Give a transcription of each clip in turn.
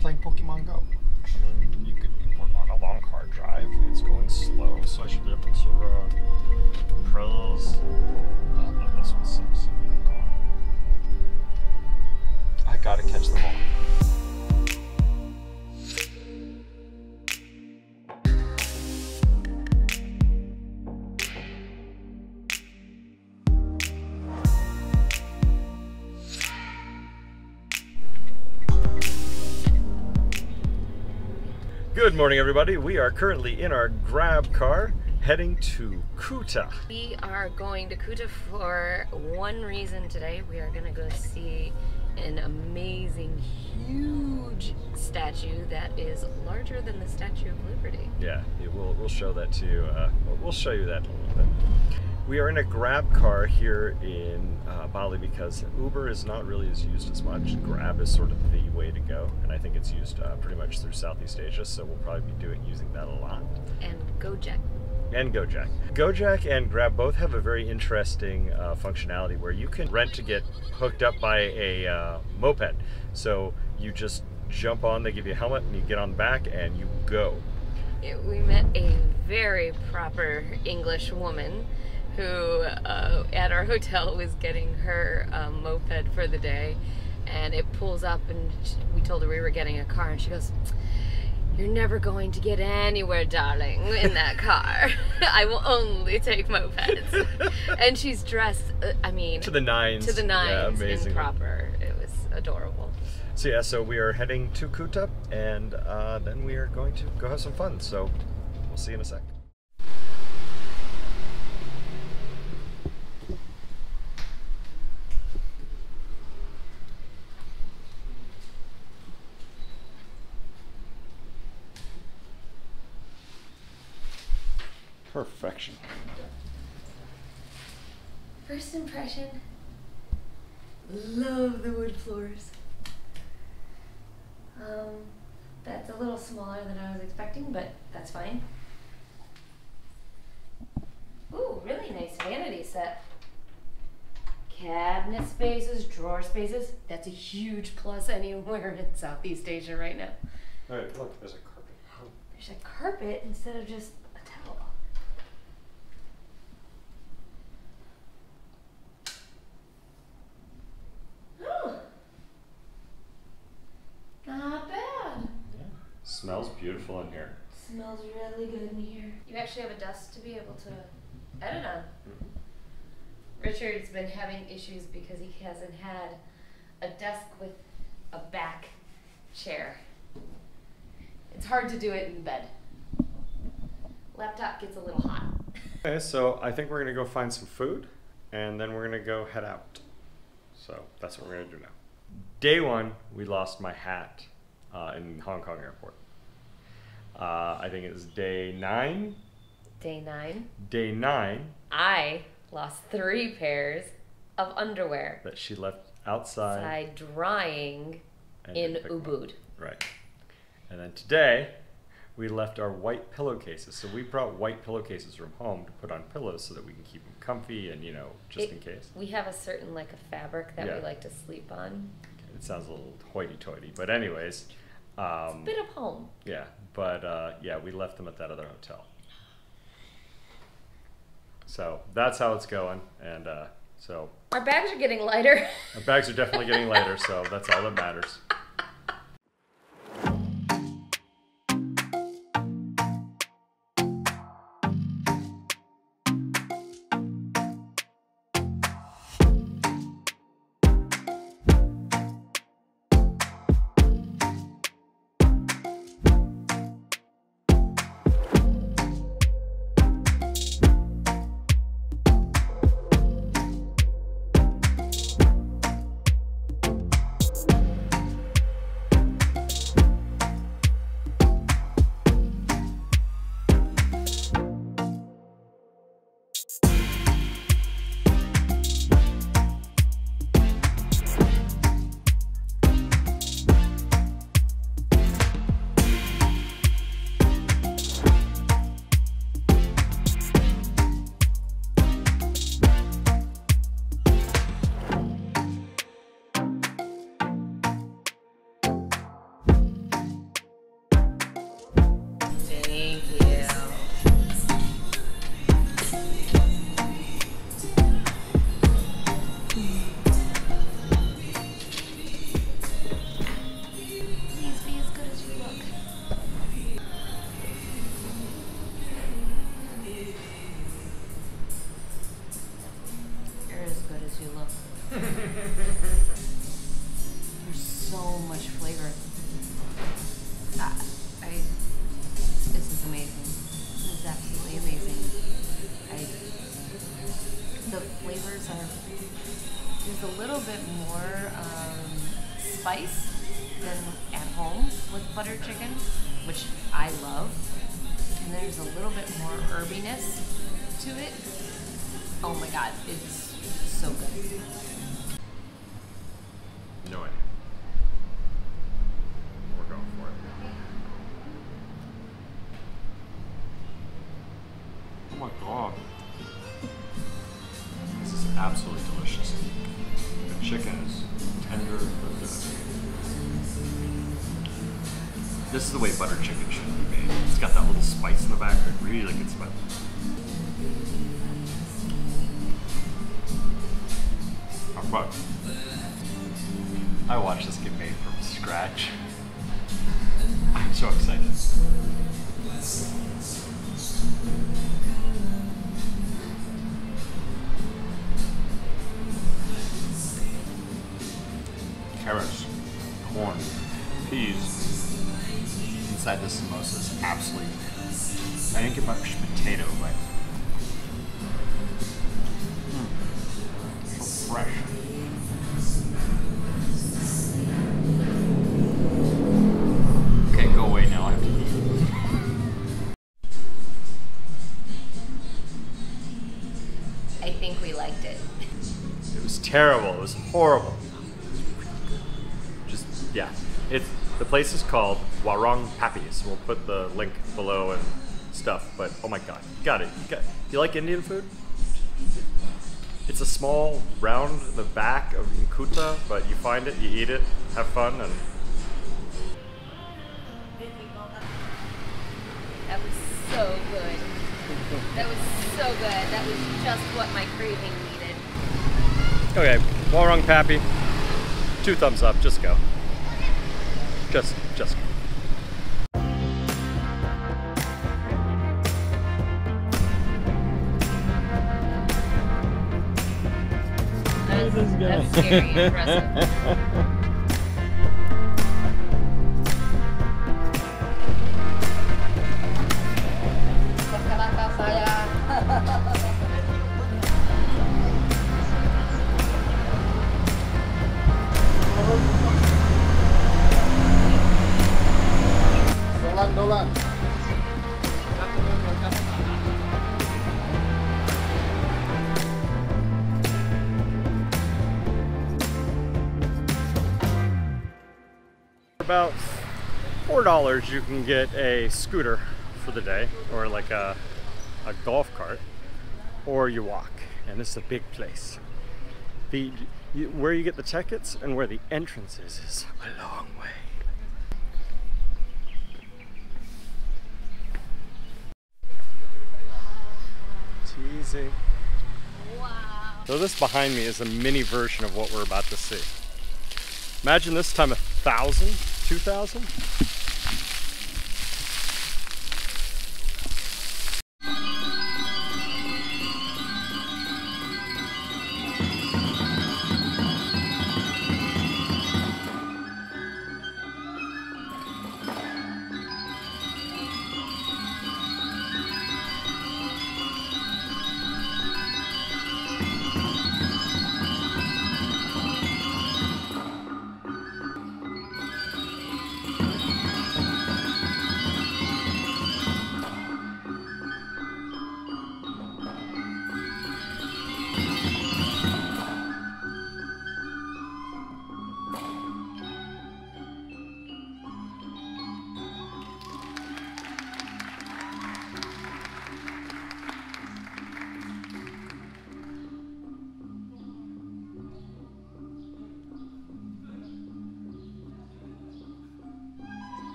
playing Pokemon Go. I mean, you could, on a long car drive, it's going slow, so I should be able to pros. No, this one sucks. I gotta catch them all. Good morning, everybody. We are currently in our Grab car heading to Kuta. We are going to Kuta for one reason today. We are going to go see an amazing, huge statue that is larger than the Statue of Liberty. Yeah, we'll show that to you. We'll show you that in a little bit. We are in a Grab car here in Bali because Uber is not really as used as much. Grab is sort of the way to go, and I think it's used pretty much through Southeast Asia, so we'll probably be using that a lot. And Gojek. And Gojek. Gojek and Grab both have a very interesting functionality where you can rent to get hooked up by a moped. So you just jump on, they give you a helmet, and you get on the back, and you go. We met a very proper English woman who at our hotel was getting her moped for the day, and it pulls up and we told her we were getting a car, and she goes, "You're never going to get anywhere, darling, in that car. I will only take mopeds." And she's dressed, I mean, to the nines. To the nines, yeah, and proper. It was adorable. So yeah, so we are heading to Kuta, and then we are going to go have some fun. So we'll see you in a sec. Perfection. First impression, love the wood floors. That's a little smaller than I was expecting, but that's fine. Ooh, really nice vanity set. Cabinet spaces, drawer spaces. That's a huge plus anywhere in Southeast Asia right now. All right, look, there's a carpet. Oh, there's a carpet instead of just a towel. Smells beautiful in here. It smells really good in here. You actually have a desk to be able to edit on. Richard's been having issues because he hasn't had a desk with a back chair. It's hard to do it in bed. Laptop gets a little hot. Okay, so I think we're gonna go find some food, and then we're gonna go head out. So that's what we're gonna do now. Day one, we lost my hat in Hong Kong airport. I think it was day 9. Day 9. Day 9. I lost 3 pairs of underwear that she left outside drying in Ubud. Right. And then today, we left our white pillowcases. So we brought white pillowcases from home to put on pillows so that we can keep them comfy and, you know, just in case. We have a certain, like, a fabric that we like to sleep on. It sounds a little hoity-toity, but anyways. It's a bit of home. Yeah, but yeah, we left them at that other hotel. So that's how it's going, and so. Our bags are getting lighter. Our bags are definitely getting lighter, so that's all that matters. so much flavor. This is amazing. This is absolutely amazing. The flavors are, there's a little bit more spice than at home with butter chicken, which I love. And there's a little bit more herbiness to it. Oh my god, it's so good. No idea. We're going for it. Oh my god. This is absolutely delicious. The chicken is tender, but this is the way butter chicken should be made. It's got that little spice in the back. It really gets better. But I watched this get made from scratch. I'm so excited. Carrots, corn, peas inside the samosa is absolutely amazing. I didn't get much potato, but so fresh. Terrible. It was horrible. Just, yeah. The place is called Warung Pappy's. We'll put the link below and stuff, but oh my god. Got it. You like Indian food? It's a small round in the back of Kuta, but you find it, you eat it, have fun, and... That was so good. That was so good. That was just what my craving needed. Okay, Warung Pappy. 2 thumbs up, just go. Just go. That's very impressive. About $4 you can get a scooter for the day, or like a golf cart, or you walk. And this is a big place. Where you get the tickets and where the entrance is a long way. It's easy. Wow. So this behind me is a mini version of what we're about to see. Imagine this time 1,000. 2,000?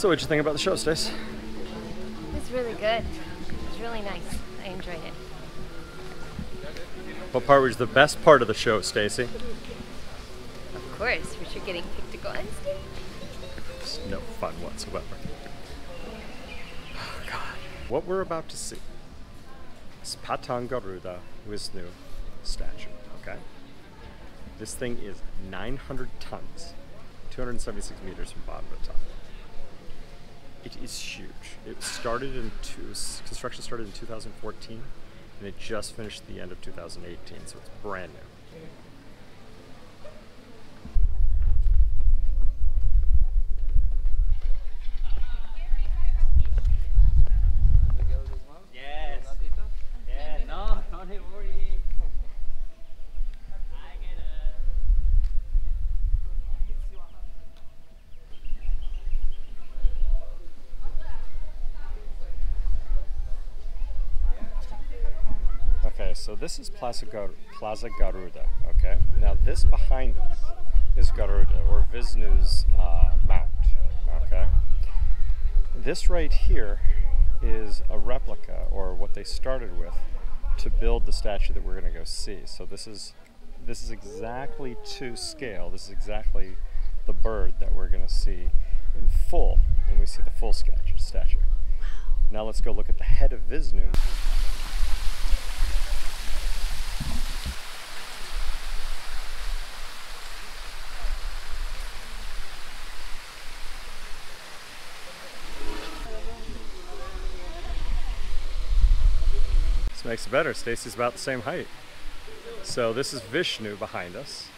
So what did you think about the show, Stace? It's really good. It's really nice. I enjoyed it. What part was the best part of the show, Stacey? Of course, Richard getting picked to go on stage. It's no fun whatsoever. Oh God. What we're about to see is Patan Garuda Vishnu statue, okay? This thing is 900 tons, 276 meters from bottom to top. It is huge. It started in, construction started in 2014. And it just finished the end of 2018, so it's brand new. Yes. Yeah, no, don't worry. So this is Plaza Garuda, okay? Now this behind us is Garuda, or Vishnu's mount, okay? This right here is a replica, or what they started with, to build the statue that we're going to go see. So this is exactly to scale. This is exactly the bird that we're going to see in full when we see the full statue. Now let's go look at the head of Vishnu. Makes it better. Stacy's about the same height. So this is Vishnu behind us,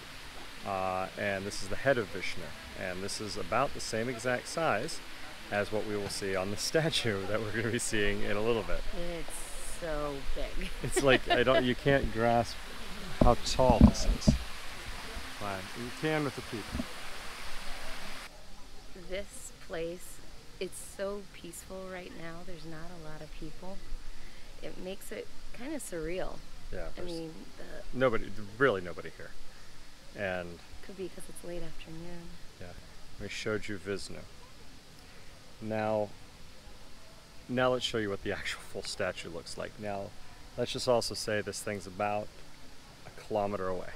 and this is the head of Vishnu, and this is about the same exact size as what we will see on the statue that we're going to be seeing in a little bit. It's so big. It's like you can't grasp how tall this is. Fine. You can with the people. This place, it's so peaceful right now. There's not a lot of people. It makes it kind of surreal. Yeah. I mean, really nobody here. And could be because it's late afternoon. Yeah. We showed you Vishnu. Now let's show you what the actual full statue looks like. Now, let's just also say this thing's about a kilometer away.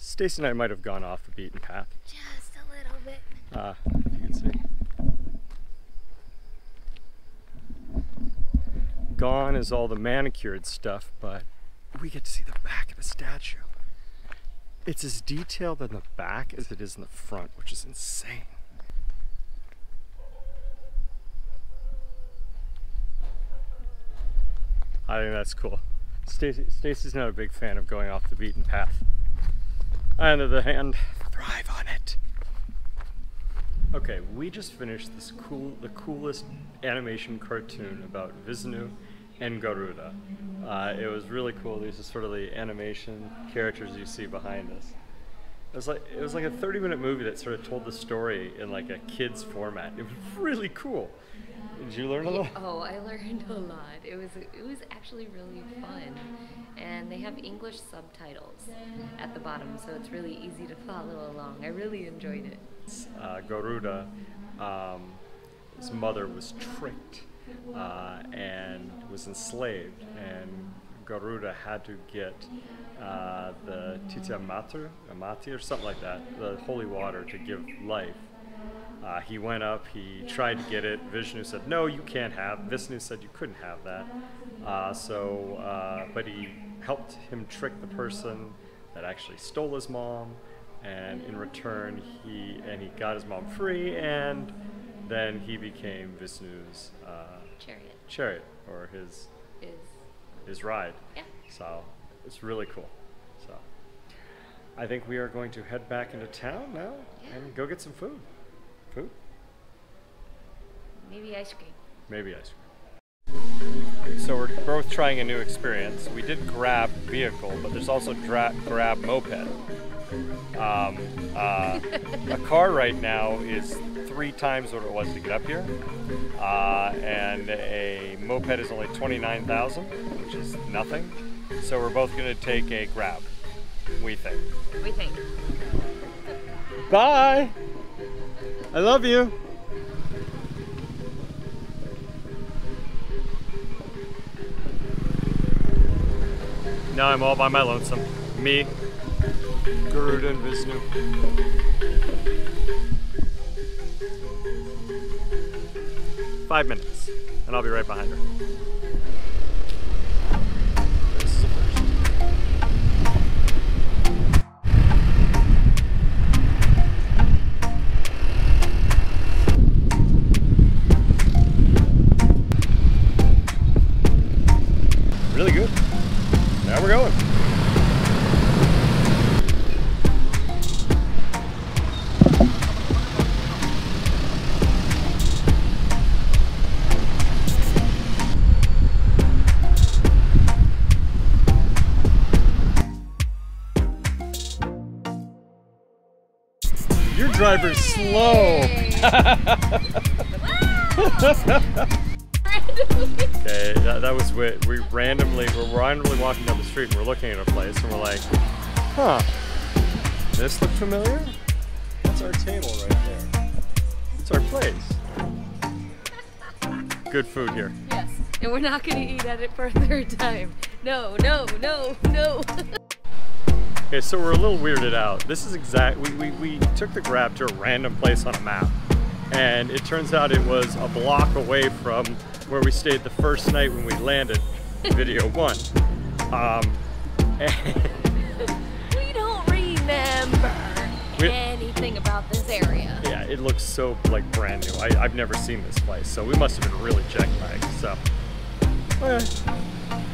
Stacey and I might have gone off the beaten path. Just a little bit. If you can see. Gone is all the manicured stuff, but we get to see the back of the statue. It's as detailed in the back as it is in the front, which is insane. I think that's cool. Stacey's not a big fan of going off the beaten path. On the other hand, thrive on it. Okay, we just finished this the coolest animation cartoon about Vishnu and Garuda. It was really cool. These are sort of the animation characters you see behind us. It was like a 30-minute movie that sort of told the story in like a kid's format. It was really cool. Did you learn a lot? Oh, I learned a lot. It was actually really fun. And they have English subtitles at the bottom, so it's really easy to follow along. I really enjoyed it. Garuda, his mother was tricked and was enslaved, and Garuda had to get the Tita Amati or something like that, the holy water to give life. He went up, he tried to get it. Vishnu said, no, you can't have. Vishnu said you couldn't have that. But he helped him trick the person that actually stole his mom, and in return he got his mom free, and then he became Vishnu's chariot or his ride. Yeah. So it's really cool. So I think we are going to head back into town now, yeah, and go get some food. Food? Maybe ice cream. Maybe ice cream. So we're both trying a new experience. We did Grab vehicle, but there's also Grab moped. A car right now is 3 times what it was to get up here, and a moped is only $29,000, which is nothing. So we're both going to take a Grab. We think. We think. Bye. I love you. Now I'm all by my lonesome. Me, Garuda, and Vishnu. Five 5 minutes, and I'll be right behind her. Really good. Now we're going. Your driver's slow. Okay, that was weird. We're randomly walking down the street and we're looking at a place and we're like, huh, this look familiar? That's our table right there. It's our place. Good food here. Yes, and we're not going to eat at it for a third time. No, no, no, no. Okay, so we're a little weirded out. This is we took the Grab to a random place on a map, and it turns out it was a block away from where we stayed the first night when we landed, video 1. We don't remember anything about this area. Yeah, it looks so like brand new. I've never seen this place, so we must have been really jet lagged, so. Okay.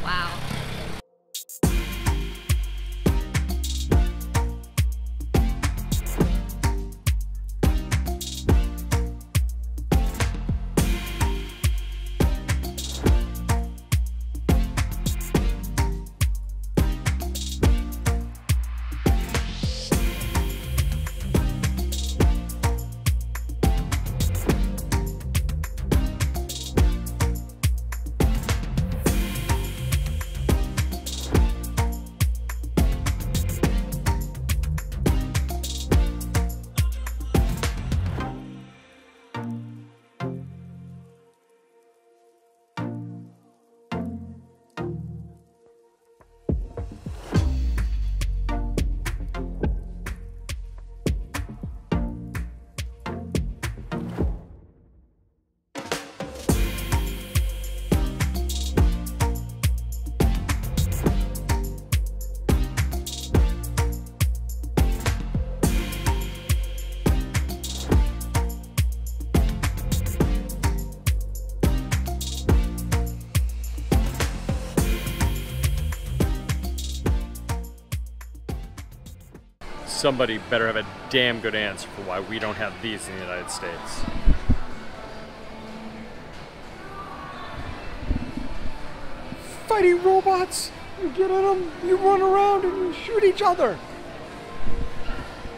Wow. Somebody better have a damn good answer for why we don't have these in the United States. Fighting robots! You get at them, you run around, and you shoot each other!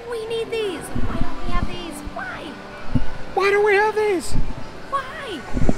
We need these! Why don't we have these? Why? Why don't we have these? Why?